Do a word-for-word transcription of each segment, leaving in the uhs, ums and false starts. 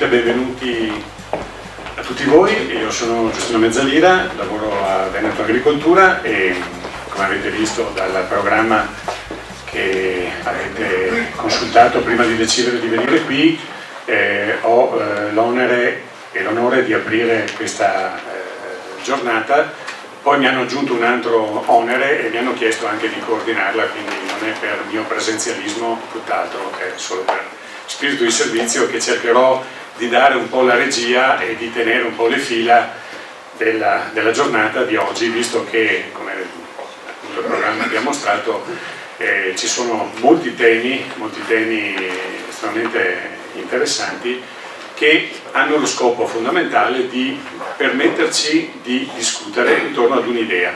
Ovviamente benvenuti a tutti voi, io sono Giustino Mezzalira, lavoro a Veneto Agricoltura e come avete visto dal programma che avete consultato prima di decidere di venire qui, eh, ho eh, l'onere e l'onore di aprire questa eh, giornata. Poi mi hanno aggiunto un altro onere e mi hanno chiesto anche di coordinarla, quindi non è per mio presenzialismo, tutt'altro, è solo per spirito di servizio che cercherò di dare un po' la regia e di tenere un po' le fila della, della giornata di oggi, visto che, come appunto il programma vi ha mostrato, eh, ci sono molti temi, molti temi estremamente interessanti che hanno lo scopo fondamentale di permetterci di discutere intorno ad un'idea.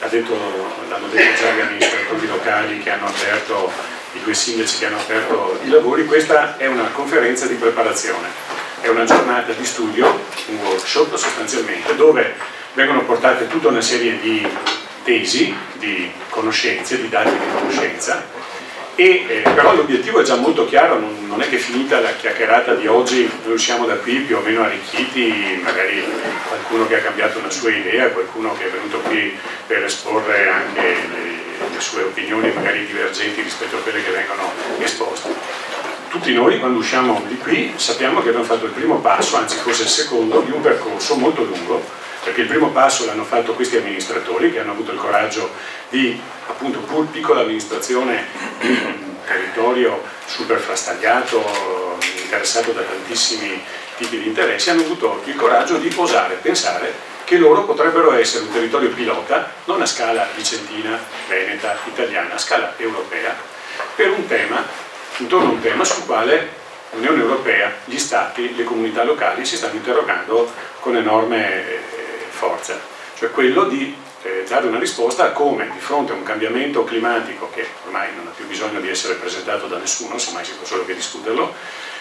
L'hanno detto già gli amministratori locali che hanno aperto, i due sindaci che hanno aperto i lavori. Questa è una conferenza di preparazione, è una giornata di studio, un workshop sostanzialmente, dove vengono portate tutta una serie di tesi, di conoscenze, di dati di conoscenza, e eh, però l'obiettivo è già molto chiaro, non, non è che finita la chiacchierata di oggi noi usciamo da qui più o meno arricchiti, magari qualcuno che ha cambiato una sua idea, qualcuno che è venuto qui per esporre anche le, le sue opinioni magari divergenti rispetto a quelle che vengono esposte. Tutti noi quando usciamo di qui sappiamo che abbiamo fatto il primo passo, anzi forse il secondo, di un percorso molto lungo, perché il primo passo l'hanno fatto questi amministratori che hanno avuto il coraggio di, appunto, pur piccola amministrazione di un territorio super frastagliato, interessato da tantissimi tipi di interessi, hanno avuto il coraggio di osare pensare che loro potrebbero essere un territorio pilota, non a scala vicentina, veneta, italiana, a scala europea, per un tema, intorno a un tema sul quale l'Unione Europea, gli Stati, le comunità locali si stanno interrogando con enorme forza, cioè quello di eh, dare una risposta a come, di fronte a un cambiamento climatico che ormai non ha più bisogno di essere presentato da nessuno, semmai si può solo che discuterlo,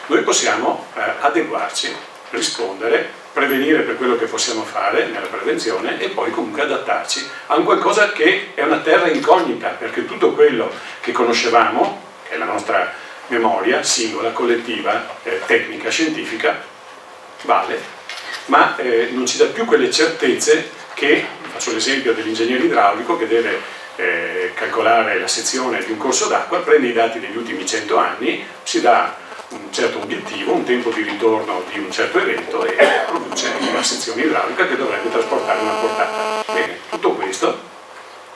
noi possiamo eh, adeguarci, rispondere, prevenire per quello che possiamo fare nella prevenzione e poi comunque adattarci a un qualcosa che è una terra incognita, perché tutto quello che conoscevamo, che è la nostra memoria singola, collettiva, eh, tecnica, scientifica, vale, ma eh, non ci dà più quelle certezze che, faccio l'esempio dell'ingegnere idraulico che deve eh, calcolare la sezione di un corso d'acqua, prende i dati degli ultimi cento anni, si dà un certo obiettivo, un tempo di ritorno di un certo evento e produce una sezione idraulica che dovrebbe trasportare una portata. Bene, tutto questo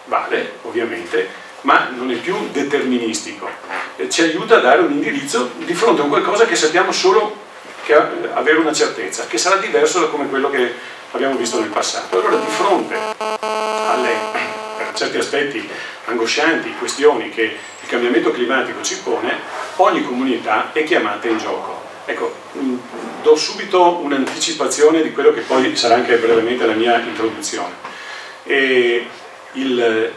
vale ovviamente, ma non è più deterministico, eh, ci aiuta a dare un indirizzo di fronte a un qualcosa che sappiamo solo che avere una certezza, che sarà diverso da come quello che abbiamo visto nel passato. Allora, di fronte alle, per certi aspetti, angoscianti questioni che il cambiamento climatico ci pone, ogni comunità è chiamata in gioco. Ecco, do subito un'anticipazione di quello che poi sarà anche brevemente la mia introduzione. E il,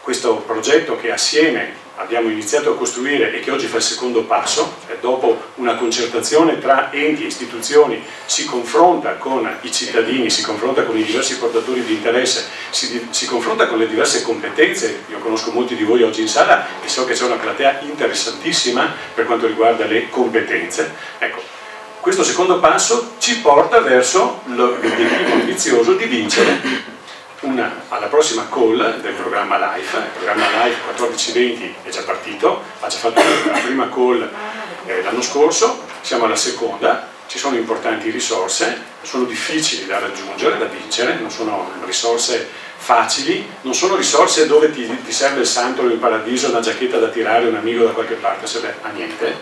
questo progetto che assieme abbiamo iniziato a costruire e che oggi fa il secondo passo, cioè dopo una concertazione tra enti e istituzioni si confronta con i cittadini, si confronta con i diversi portatori di interesse, si, si confronta con le diverse competenze. Io conosco molti di voi oggi in sala e so che c'è una platea interessantissima per quanto riguarda le competenze. Ecco, questo secondo passo ci porta verso l'obiettivo ambizioso di vincere Una, alla prossima call del programma Life. Il programma Life quattordici venti è già partito, ha già fatto la prima call eh, l'anno scorso, siamo alla seconda, ci sono importanti risorse, sono difficili da raggiungere, da vincere, non sono risorse facili, non sono risorse dove ti, ti serve il santo, il paradiso, una giacchetta da tirare, un amico da qualche parte, se beh, a niente,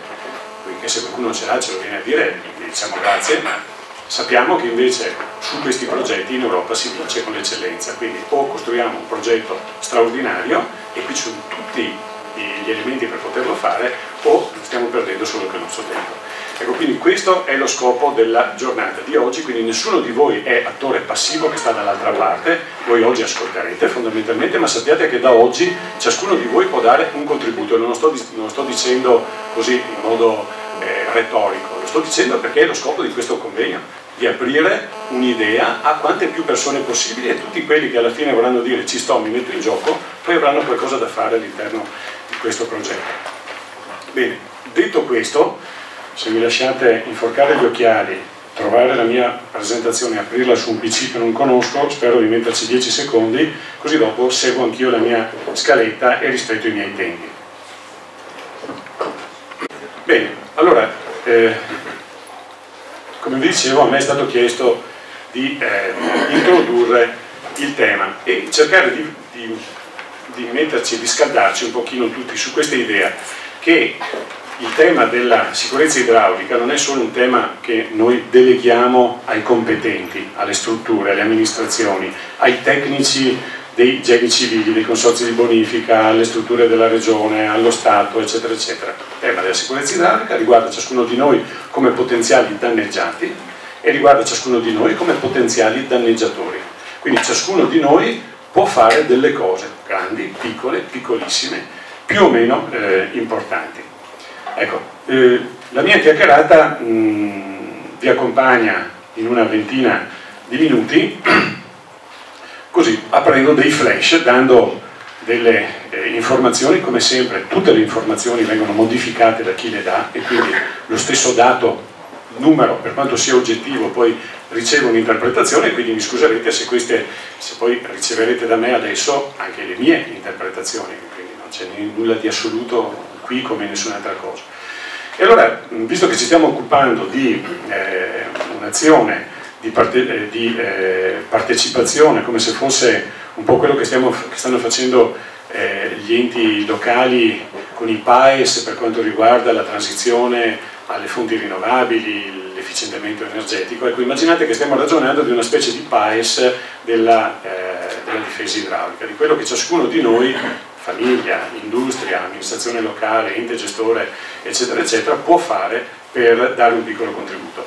perché se qualcuno ce l'ha ce lo viene a dire, diciamo grazie, ma sappiamo che invece su questi progetti in Europa si vince con l'eccellenza, quindi o costruiamo un progetto straordinario e qui ci sono tutti gli elementi per poterlo fare, o stiamo perdendo solo il nostro tempo. Ecco, quindi questo è lo scopo della giornata di oggi, quindi nessuno di voi è attore passivo che sta dall'altra parte, voi oggi ascolterete fondamentalmente, ma sappiate che da oggi ciascuno di voi può dare un contributo, non lo sto, non lo sto dicendo così in modo eh, retorico, lo sto dicendo perché è lo scopo di questo convegno, di aprire un'idea a quante più persone possibili e tutti quelli che alla fine vorranno dire ci sto, mi metto in gioco, poi avranno qualcosa da fare all'interno di questo progetto. Bene, detto questo, se mi lasciate inforcare gli occhiali, trovare la mia presentazione e aprirla su un P C che non conosco, spero di metterci dieci secondi, così dopo seguo anch'io la mia scaletta e rispetto i miei tempi. Bene, allora, eh, come vi dicevo, a me è stato chiesto di eh, introdurre il tema e cercare di, di, di metterci, di scaldarci un pochino tutti su questa idea che il tema della sicurezza idraulica non è solo un tema che noi deleghiamo ai competenti, alle strutture, alle amministrazioni, ai tecnici dei geni civili, dei consorzi di bonifica, alle strutture della regione, allo Stato, eccetera, eccetera. Il tema della sicurezza idraulica riguarda ciascuno di noi come potenziali danneggiati e riguarda ciascuno di noi come potenziali danneggiatori. Quindi ciascuno di noi può fare delle cose, grandi, piccole, piccolissime, più o meno eh, importanti. Ecco, eh, la mia chiacchierata mh, vi accompagna in una ventina di minuti, così aprendo dei flash, dando delle eh, informazioni. Come sempre, tutte le informazioni vengono modificate da chi le dà e quindi lo stesso dato, numero, per quanto sia oggettivo, poi ricevo un'interpretazione, quindi mi scuserete se queste, se poi riceverete da me adesso anche le mie interpretazioni, quindi non c'è nulla di assoluto qui come nessun'altra cosa. E allora, visto che ci stiamo occupando di eh, un'azione di, parte, di eh, partecipazione, come se fosse un po' quello che, stiamo, che stanno facendo eh, gli enti locali con i P A E S per quanto riguarda la transizione alle fonti rinnovabili, l'efficientamento energetico, ecco, immaginate che stiamo ragionando di una specie di P A E S della, eh, della difesa idraulica, di quello che ciascuno di noi, famiglia, industria, amministrazione locale, ente gestore, eccetera, eccetera, può fare per dare un piccolo contributo.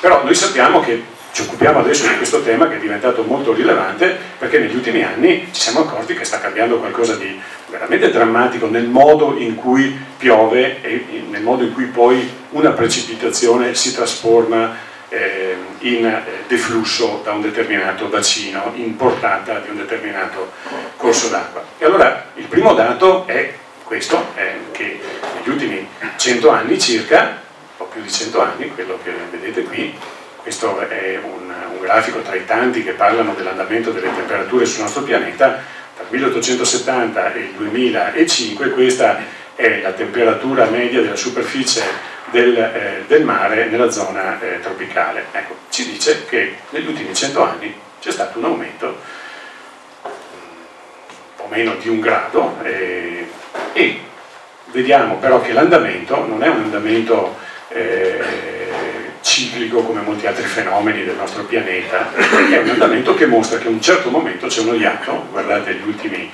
Però noi sappiamo che ci occupiamo adesso di questo tema che è diventato molto rilevante perché negli ultimi anni ci siamo accorti che sta cambiando qualcosa di veramente drammatico nel modo in cui piove e nel modo in cui poi una precipitazione si trasforma eh, in deflusso da un determinato bacino, in portata di un determinato corso d'acqua. E allora il primo dato è questo, è che negli ultimi cento anni circa, un po' più di cento anni, quello che vedete qui, questo è un, un grafico tra i tanti che parlano dell'andamento delle temperature sul nostro pianeta, tra il milleottocentosettanta e il duemilacinque questa è la temperatura media della superficie del, eh, del mare nella zona eh, tropicale. Ecco, ci dice che negli ultimi cento anni c'è stato un aumento un po' meno di un grado eh, e vediamo però che l'andamento non è un andamento eh, ciclico come molti altri fenomeni del nostro pianeta, è un andamento che mostra che a un certo momento c'è uno iato, guardate gli ultimi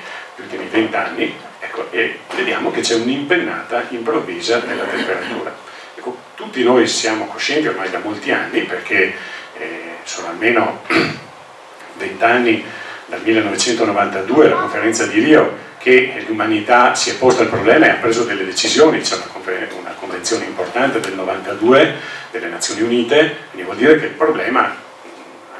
vent'anni, ecco, e vediamo che c'è un'impennata improvvisa della temperatura. Ecco, tutti noi siamo coscienti ormai da molti anni, perché eh, sono almeno vent'anni dal millenovecentonovantadue, la conferenza di Rio, che l'umanità si è posta il problema e ha preso delle decisioni, c'è una convenzione importante del novantadue delle Nazioni Unite, quindi vuol dire che il problema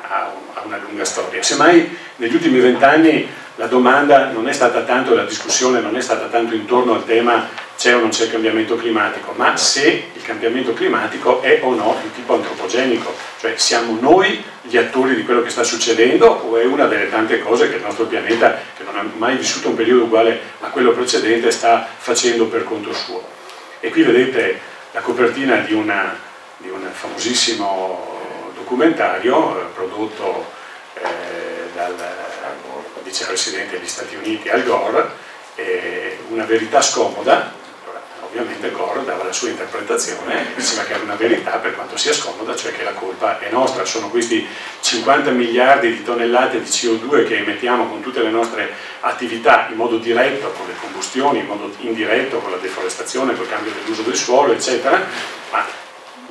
ha una lunga storia. Semmai negli ultimi vent'anni la domanda non è stata tanto, la discussione non è stata tanto intorno al tema c'è o non c'è cambiamento climatico, ma se il cambiamento climatico è o no di tipo antropogenico, cioè siamo noi gli attori di quello che sta succedendo o è una delle tante cose che il nostro pianeta, che non ha mai vissuto un periodo uguale a quello precedente, sta facendo per conto suo. E qui vedete la copertina di, una, di un famosissimo documentario prodotto eh, dal vicepresidente degli Stati Uniti Al Gore, eh, Una verità scomoda. Ovviamente Gore dava la sua interpretazione, diceva che era una verità per quanto sia scomoda, cioè che la colpa è nostra, sono questi cinquanta miliardi di tonnellate di C O due che emettiamo con tutte le nostre attività in modo diretto, con le combustioni, in modo indiretto, con la deforestazione, col cambio dell'uso del suolo, eccetera, ma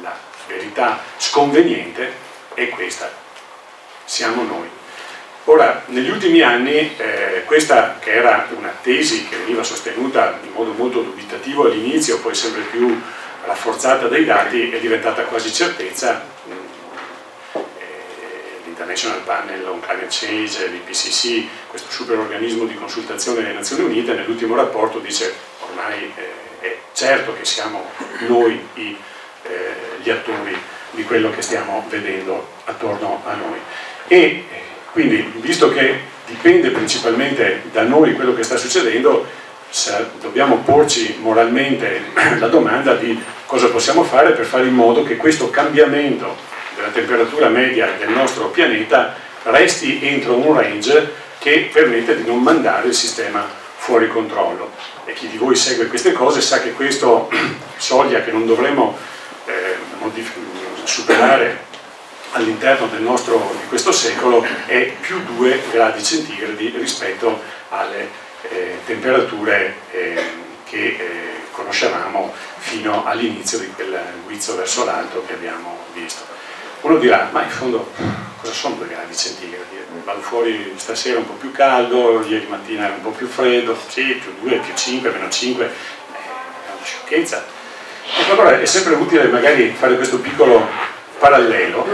la verità sconveniente è questa, siamo noi. Ora, negli ultimi anni, eh, questa che era una tesi che veniva sostenuta in modo molto dubitativo all'inizio, poi sempre più rafforzata dai dati, è diventata quasi certezza. Eh, L'International Panel on Climate Change, l'I P C C, questo superorganismo di consultazione delle Nazioni Unite, nell'ultimo rapporto dice ormai eh, è certo che siamo noi i eh, gli attori di quello che stiamo vedendo attorno a noi. E quindi, visto che dipende principalmente da noi quello che sta succedendo, dobbiamo porci moralmente la domanda di cosa possiamo fare per fare in modo che questo cambiamento della temperatura media del nostro pianeta resti entro un range che permette di non mandare il sistema fuori controllo. E chi di voi segue queste cose sa che questa soglia che non dovremo eh, superare all'interno del nostro, di questo secolo, è più due gradi centigradi rispetto alle eh, temperature eh, che eh, conoscevamo fino all'inizio di quel guizzo verso l'alto che abbiamo visto. Uno dirà, ma in fondo cosa sono due gradi centigradi? Vado fuori stasera un po' più caldo, ieri mattina un po' più freddo, sì, più due, più cinque, meno cinque, eh, è una sciocchezza. E allora è sempre utile magari fare questo piccolo parallelo.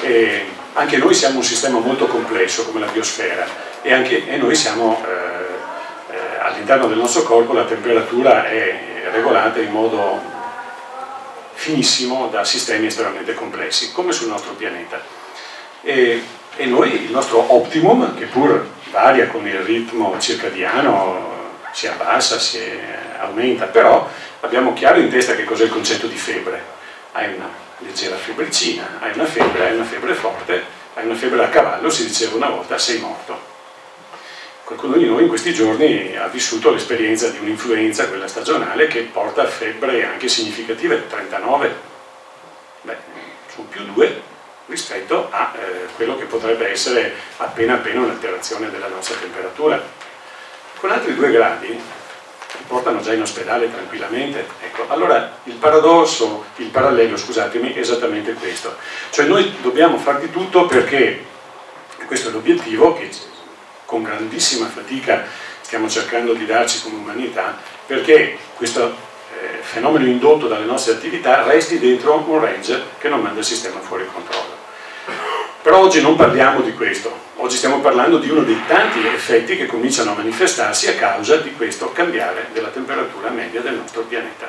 Eh, anche noi siamo un sistema molto complesso come la biosfera, e anche e noi siamo eh, eh, all'interno del nostro corpo la temperatura è regolata in modo finissimo da sistemi estremamente complessi, come sul nostro pianeta. E, e noi il nostro optimum, che pur varia con il ritmo circadiano, si abbassa, si aumenta, però abbiamo chiaro in testa che cos'è il concetto di febbre. Hai una leggera febbricina, hai una febbre, hai una febbre forte, hai una febbre a cavallo, si diceva una volta, sei morto. Qualcuno di noi in questi giorni ha vissuto l'esperienza di un'influenza, quella stagionale, che porta a febbre anche significative, trentanove. Beh, sono più due rispetto a eh, quello che potrebbe essere appena appena un'alterazione della nostra temperatura. Con altri due gradi ti portano già in ospedale tranquillamente. Ecco, allora il paradosso, il parallelo, scusatemi, è esattamente questo. Cioè noi dobbiamo far di tutto perché, questo è l'obiettivo che con grandissima fatica stiamo cercando di darci come umanità, perché questo eh, fenomeno indotto dalle nostre attività resti dentro un range che non manda il sistema fuori controllo. Però oggi non parliamo di questo, oggi stiamo parlando di uno dei tanti effetti che cominciano a manifestarsi a causa di questo cambiare della temperatura media del nostro pianeta.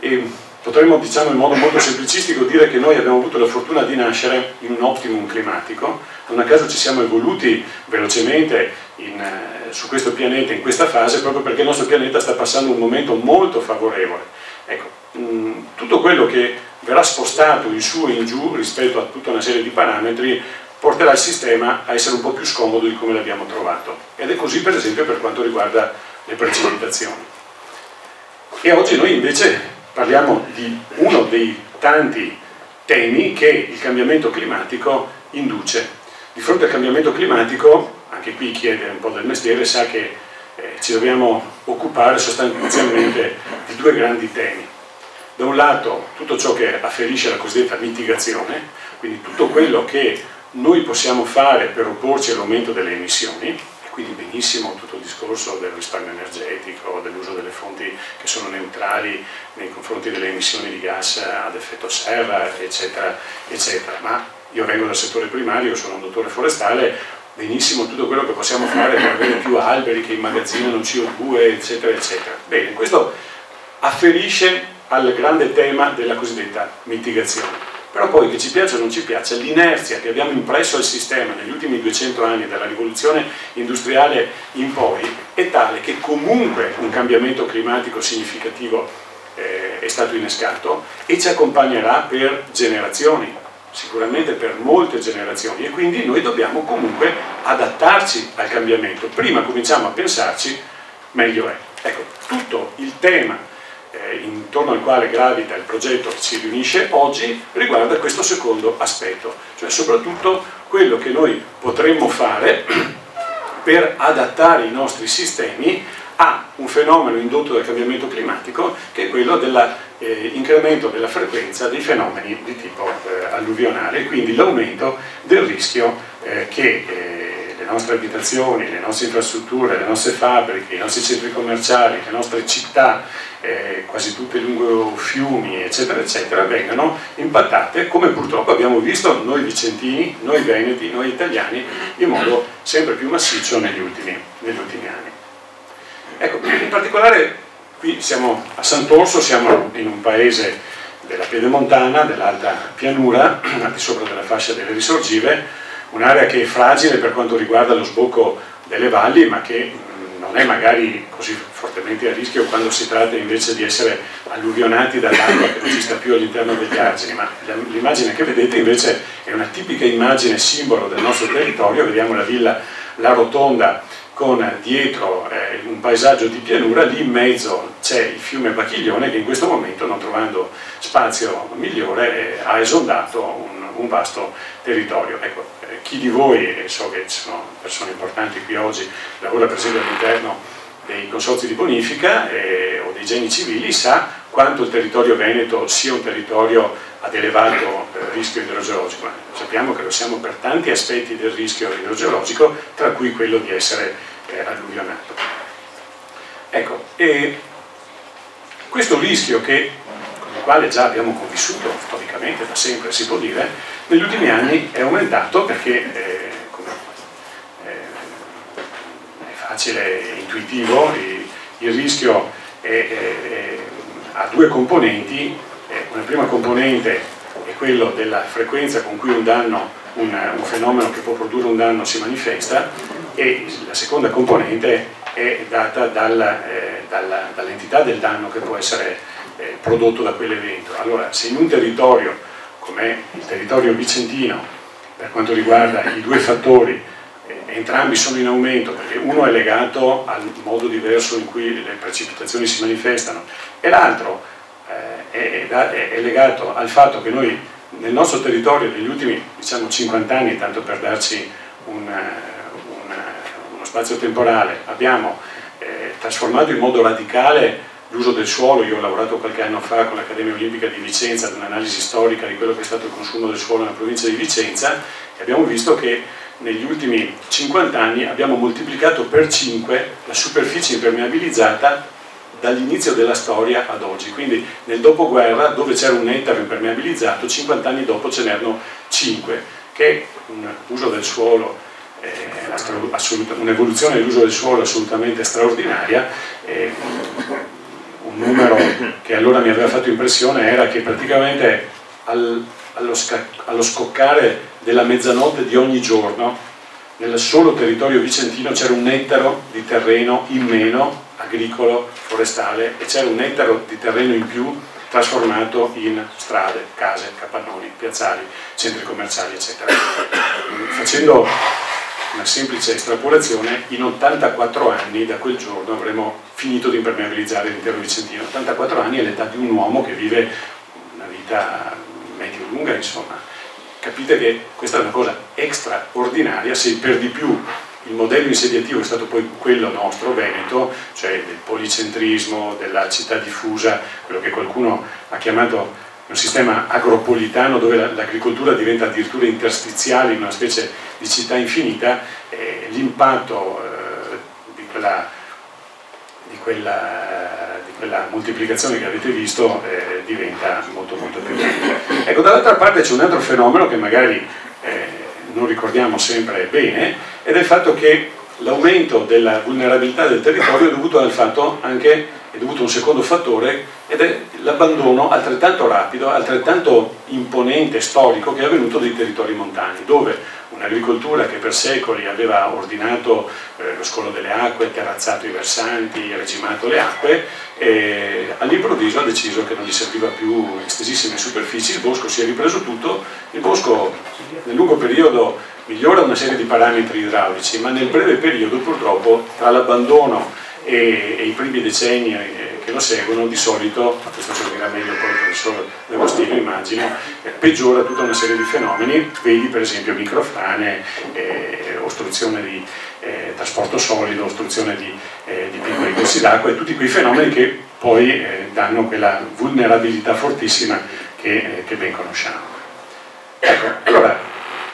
E potremmo, diciamo in modo molto semplicistico, dire che noi abbiamo avuto la fortuna di nascere in un optimum climatico, non a caso ci siamo evoluti velocemente in, su questo pianeta, in questa fase, proprio perché il nostro pianeta sta passando un momento molto favorevole. Ecco, mh, tutto quello che verrà spostato in su e in giù rispetto a tutta una serie di parametri porterà il sistema a essere un po' più scomodo di come l'abbiamo trovato, ed è così per esempio per quanto riguarda le precipitazioni. E oggi noi invece parliamo di uno dei tanti temi che il cambiamento climatico induce. Di fronte al cambiamento climatico, anche qui chi è un po' del mestiere sa che eh, ci dobbiamo occupare sostanzialmente di due grandi temi. Da un lato tutto ciò che afferisce alla cosiddetta mitigazione, quindi tutto quello che noi possiamo fare per opporci all'aumento delle emissioni, e quindi benissimo tutto il discorso del risparmio energetico, dell'uso delle fonti che sono neutrali nei confronti delle emissioni di gas ad effetto serra, eccetera, eccetera. Ma io vengo dal settore primario, sono un dottore forestale, benissimo tutto quello che possiamo fare per avere più alberi che immagazzinano C O due, eccetera, eccetera. Bene, questo afferisce al grande tema della cosiddetta mitigazione. Però poi, che ci piaccia o non ci piaccia, l'inerzia che abbiamo impresso al sistema negli ultimi duecento anni, dalla rivoluzione industriale in poi, è tale che comunque un cambiamento climatico significativo eh, è stato innescato e ci accompagnerà per generazioni, sicuramente per molte generazioni, e quindi noi dobbiamo comunque adattarci al cambiamento. Prima cominciamo a pensarci, meglio è. Ecco, tutto il tema intorno al quale gravita il progetto che ci riunisce oggi riguarda questo secondo aspetto, cioè soprattutto quello che noi potremmo fare per adattare i nostri sistemi a un fenomeno indotto dal cambiamento climatico, che è quello dell'incremento eh, della frequenza dei fenomeni di tipo eh, alluvionale, quindi l'aumento del rischio eh, che eh, le nostre abitazioni, le nostre infrastrutture, le nostre fabbriche, i nostri centri commerciali, le nostre città, Eh, quasi tutte lungo fiumi, eccetera eccetera, vengano impattate, come purtroppo abbiamo visto noi vicentini, noi veneti, noi italiani, in modo sempre più massiccio negli ultimi, negli ultimi anni. Ecco, in particolare qui siamo a Sant'Orso, siamo in un paese della Piedemontana, dell'Alta Pianura, al di sopra della fascia delle risorgive, un'area che è fragile per quanto riguarda lo sbocco delle valli, ma che non è magari così fortemente a rischio quando si tratta invece di essere alluvionati dall'acqua che non ci sta più all'interno degli argini. Ma l'immagine che vedete invece è una tipica immagine simbolo del nostro territorio. Vediamo la villa La Rotonda con dietro eh, un paesaggio di pianura, lì in mezzo c'è il fiume Bacchiglione che in questo momento, non trovando spazio migliore, eh, ha esondato un, un vasto territorio. Ecco, eh, chi di voi, e so che ci sono persone importanti qui oggi, lavora per esempio all'interno dei consorzi di bonifica eh, o dei geni civili, sa quanto il territorio veneto sia un territorio ad elevato eh, rischio idrogeologico. Sappiamo che lo siamo per tanti aspetti del rischio idrogeologico, tra cui quello di essere alluvionato. Ecco, e questo rischio che, con il quale già abbiamo convissuto storicamente da sempre, si può dire, negli ultimi anni è aumentato perché eh, come, eh, è facile, è intuitivo, il, il rischio è, è, è, ha due componenti. Una prima componente è quello della frequenza con cui un danno, un, un fenomeno che può produrre un danno si manifesta, e la seconda componente è data dalla, eh, dalla, dall'entità del danno che può essere eh, prodotto da quell'evento. Allora, se in un territorio come il territorio vicentino, per quanto riguarda i due fattori, eh, entrambi sono in aumento, perché uno è legato al modo diverso in cui le precipitazioni si manifestano e l'altro eh, è, è, è legato al fatto che noi nel nostro territorio negli ultimi, diciamo, cinquanta anni, tanto per darci un spazio temporale, abbiamo eh, trasformato in modo radicale l'uso del suolo. Io ho lavorato qualche anno fa con l'Accademia Olimpica di Vicenza ad un'analisi storica di quello che è stato il consumo del suolo nella provincia di Vicenza, e abbiamo visto che negli ultimi cinquanta anni abbiamo moltiplicato per cinque la superficie impermeabilizzata dall'inizio della storia ad oggi. Quindi nel dopoguerra, dove c'era un ettaro impermeabilizzato, cinquanta anni dopo ce n'erano cinque, che è un uso del suolo, un'evoluzione dell'uso del suolo assolutamente straordinaria. Un numero che allora mi aveva fatto impressione era che praticamente allo scoccare della mezzanotte di ogni giorno nel solo territorio vicentino c'era un ettaro di terreno in meno agricolo, forestale, e c'era un ettaro di terreno in più trasformato in strade, case, capannoni, piazzali, centri commerciali, eccetera. Facendo una semplice estrapolazione, in ottantaquattro anni da quel giorno avremo finito di impermeabilizzare l'intero vicentino. ottantaquattro anni è l'età di un uomo che vive una vita medio lunga, insomma. Capite che questa è una cosa straordinaria, se per di più il modello insediativo è stato poi quello nostro, veneto, cioè del policentrismo, della città diffusa, quello che qualcuno ha chiamato un sistema agropolitano, dove l'agricoltura diventa addirittura interstiziale, in una specie di città infinita. eh, l'impatto eh, di, quella, di, quella, eh, di quella moltiplicazione che avete visto eh, diventa molto molto più grande. Ecco, dall'altra parte c'è un altro fenomeno che magari eh, non ricordiamo sempre bene, ed è il fatto che l'aumento della vulnerabilità del territorio è dovuto al fatto anche, è dovuto a un secondo fattore, ed è l'abbandono altrettanto rapido, altrettanto imponente, storico, che è avvenuto dei territori montani, dove un'agricoltura che per secoli aveva ordinato eh, lo scolo delle acque, terrazzato i versanti, regimato le acque, e all'improvviso ha deciso che non gli serviva più estesissime superfici. Il bosco si è ripreso tutto. Il bosco nel lungo periodo migliora una serie di parametri idraulici, ma nel breve periodo purtroppo, tra l'abbandono e, e i primi decenni che lo seguono, di solito, questo ci dirà meglio poi il professor De Agostino, immagino, eh, peggiora tutta una serie di fenomeni. Vedi per esempio microfrane, eh, ostruzione di eh, trasporto solido, ostruzione di, eh, di piccoli corsi d'acqua, e tutti quei fenomeni che poi eh, danno quella vulnerabilità fortissima che, eh, che ben conosciamo. Ecco, allora,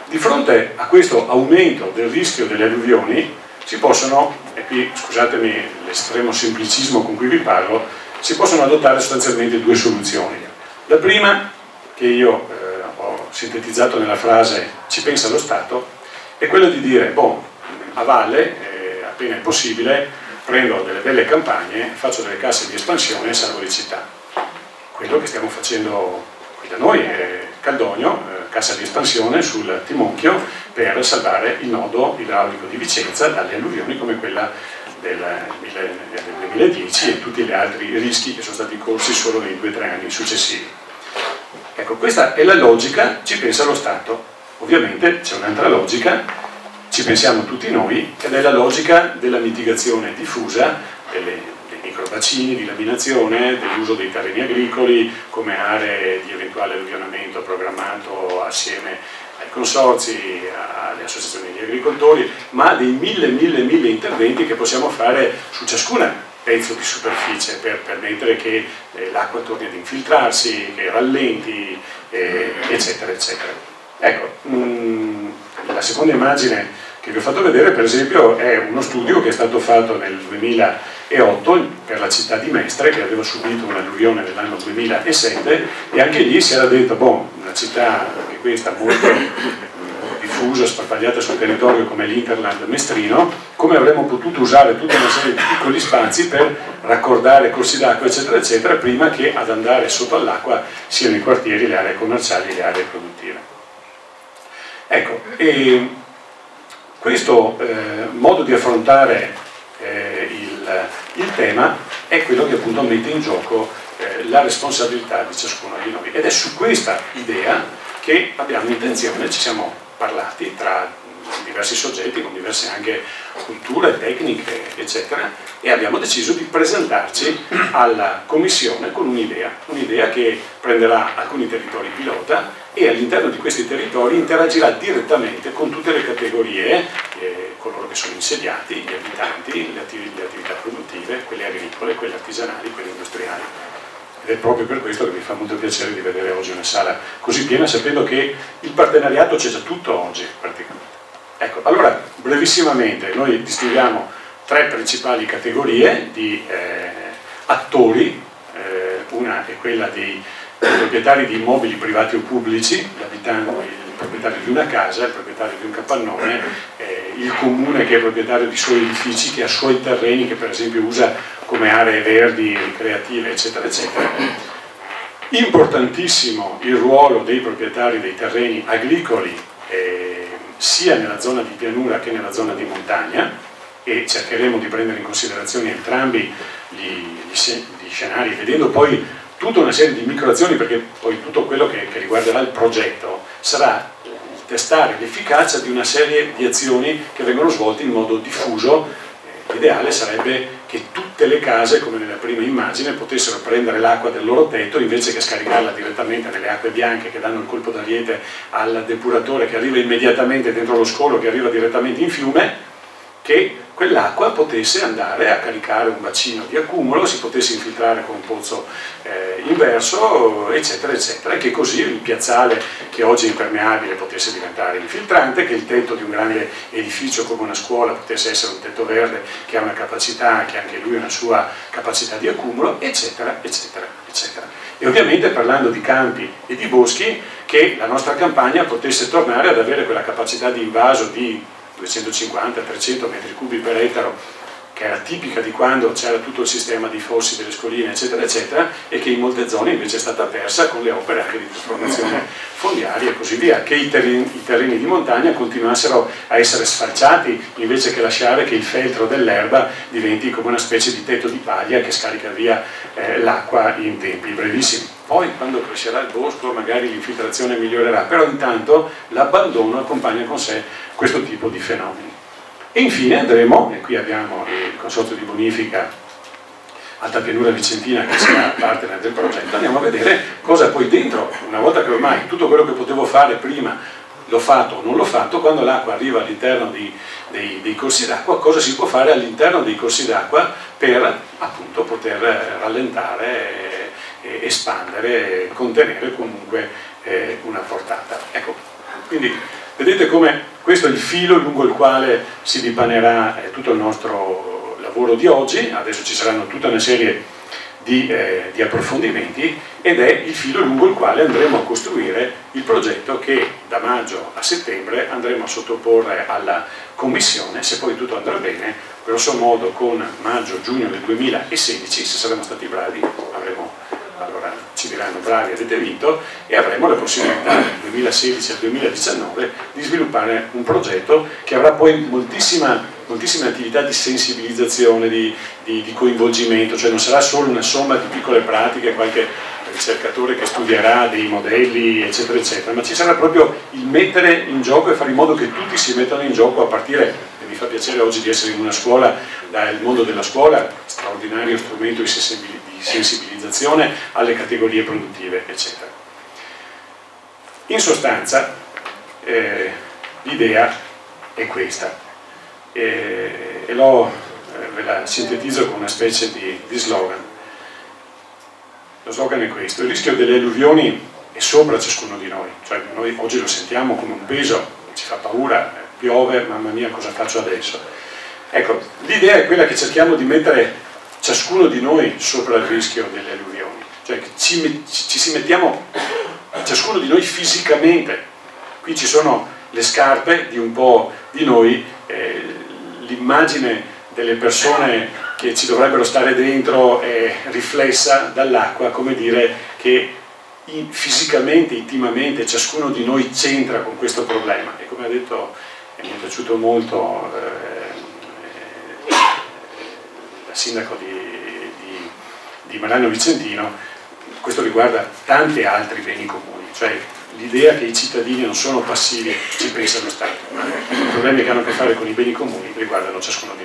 di fronte a questo aumento del rischio delle alluvioni si possono, e qui scusatemi l'estremo semplicismo con cui vi parlo, si possono adottare sostanzialmente due soluzioni. La prima, che io eh, ho sintetizzato nella frase "ci pensa lo Stato", è quella di dire, boh, a valle, eh, appena è possibile, prendo delle belle campagne, faccio delle casse di espansione e salvo le città. Quello progetto che stiamo facendo qui da noi, è Caldogno, eh, cassa di espansione sul Timocchio, per salvare il nodo idraulico di Vicenza dalle alluvioni come quella del, del duemiladieci e tutti gli altri rischi che sono stati corsi solo nei due o tre anni successivi. Ecco, questa è la logica, ci pensa lo Stato. Ovviamente c'è un'altra logica, ci pensiamo tutti noi, ed è la logica della mitigazione diffusa, delle microbacini di laminazione, dell'uso dei terreni agricoli come aree di eventuale alluvionamento programmato assieme ai consorzi, alle associazioni di agricoltori, ma dei mille, mille, mille interventi che possiamo fare su ciascuna pezzo di superficie per permettere che l'acqua torni ad infiltrarsi, che rallenti, eccetera, eccetera. Ecco, mh, la seconda immagine che vi ho fatto vedere, per esempio, è uno studio che è stato fatto nel duemilaotto per la città di Mestre, che aveva subito un'alluvione nell'anno duemilasette, e anche lì si era detto, boh, una città anche questa molto diffusa, sparpagliata sul territorio come l'Interland mestrino, come avremmo potuto usare tutta una serie di piccoli spazi per raccordare corsi d'acqua, eccetera, eccetera, prima che ad andare sotto all'acqua siano i quartieri, le aree commerciali, le aree produttive. Ecco, e questo eh, modo di affrontare eh, il, il tema è quello che appunto mette in gioco eh, la responsabilità di ciascuno di noi, ed è su questa idea che abbiamo intenzione, ci siamo parlati tra diversi soggetti con diverse anche culture, tecniche, eccetera, e abbiamo deciso di presentarci alla Commissione con un'idea, un'idea che prenderà alcuni territori pilota e all'interno di questi territori interagirà direttamente con tutte le categorie, eh, coloro che sono insediati, gli abitanti, le, attiv le attività produttive, quelle agricole, quelle artigianali, quelle industriali. Ed è proprio per questo che mi fa molto piacere di vedere oggi una sala così piena, sapendo che il partenariato c'è già tutto oggi praticamente. Ecco, allora brevissimamente noi distinguiamo tre principali categorie di eh, attori, eh, una è quella dei i proprietari di immobili privati o pubblici, il proprietario di una casa, il proprietario di un capannone, eh, il comune che è proprietario di suoi edifici, che ha suoi terreni, che per esempio usa come aree verdi, ricreative, eccetera, eccetera. Importantissimo il ruolo dei proprietari dei terreni agricoli, eh, sia nella zona di pianura che nella zona di montagna, e cercheremo di prendere in considerazione entrambi gli, gli, gli scenari, vedendo poi tutta una serie di microazioni, perché poi tutto quello che, che riguarderà il progetto sarà testare l'efficacia di una serie di azioni che vengono svolte in modo diffuso. L'ideale sarebbe che tutte le case, come nella prima immagine, potessero prendere l'acqua del loro tetto invece che scaricarla direttamente nelle acque bianche che danno il colpo d'ariete al depuratore che arriva immediatamente dentro lo scolo, che arriva direttamente in fiume, che quell'acqua potesse andare a caricare un bacino di accumulo, si potesse infiltrare con un pozzo eh, inverso, eccetera, eccetera, e che così il piazzale che oggi è impermeabile potesse diventare infiltrante, che il tetto di un grande edificio come una scuola potesse essere un tetto verde che ha una capacità, che anche lui ha una sua capacità di accumulo, eccetera, eccetera, eccetera. E ovviamente parlando di campi e di boschi, che la nostra campagna potesse tornare ad avere quella capacità di invaso di duecentocinquanta trecento metri cubi per ettaro, che era tipica di quando c'era tutto il sistema di fossi, delle scoline, eccetera, eccetera, e che in molte zone invece è stata persa con le opere anche di trasformazione fondiaria e così via, che i terreni, i terreni di montagna continuassero a essere sfalciati invece che lasciare che il feltro dell'erba diventi come una specie di tetto di paglia che scarica via eh, l'acqua in tempi brevissimi. Poi quando crescerà il bosco magari l'infiltrazione migliorerà, però intanto l'abbandono accompagna con sé questo tipo di fenomeni. E infine andremo, e qui abbiamo il Consorzio di bonifica Alta Pianura Vicentina che sarà partner del progetto, andiamo a vedere cosa poi dentro, una volta che ormai tutto quello che potevo fare prima l'ho fatto o non l'ho fatto, quando l'acqua arriva all'interno dei, dei corsi d'acqua, cosa si può fare all'interno dei corsi d'acqua per appunto poter rallentare, espandere, contenere comunque eh, una portata. Ecco, quindi vedete come questo è il filo lungo il quale si dipanerà eh, tutto il nostro lavoro di oggi. Adesso ci saranno tutta una serie di, eh, di approfondimenti, ed è il filo lungo il quale andremo a costruire il progetto che da maggio a settembre andremo a sottoporre alla Commissione, se poi tutto andrà bene, grosso modo con maggio-giugno del duemilasedici, se saremo stati bravi avremo. Allora ci dirà diranno bravi, avete vinto, e avremo la possibilità dal duemilasedici al duemiladiciannove di sviluppare un progetto che avrà poi moltissima, moltissime attività di sensibilizzazione, di, di, di coinvolgimento, cioè non sarà solo una somma di piccole pratiche, qualche ricercatore che studierà dei modelli eccetera eccetera, ma ci sarà proprio il mettere in gioco e fare in modo che tutti si mettano in gioco a partire. Mi fa piacere oggi di essere in una scuola, dal mondo della scuola, straordinario strumento di sensibilizzazione alle categorie produttive, eccetera. In sostanza, eh, l'idea è questa, eh, e lo, eh, ve la sintetizzo con una specie di, di slogan. Lo slogan è questo: il rischio delle alluvioni è sopra ciascuno di noi, cioè noi oggi lo sentiamo come un peso, ci fa paura. Piove, mamma mia cosa faccio adesso? Ecco, l'idea è quella che cerchiamo di mettere ciascuno di noi sopra il rischio delle alluvioni, cioè ci, ci si mettiamo ciascuno di noi fisicamente. Qui ci sono le scarpe di un po' di noi, eh, l'immagine delle persone che ci dovrebbero stare dentro è riflessa dall'acqua, come dire che fisicamente, intimamente ciascuno di noi c'entra con questo problema. E come ha detto, mi è piaciuto molto eh, eh, la sindaco di, di, di Malo Vicentino, questo riguarda tanti altri beni comuni, cioè l'idea che i cittadini non sono passivi, ci pensano, stati, ma i problemi che hanno a che fare con i beni comuni riguardano ciascuno di noi.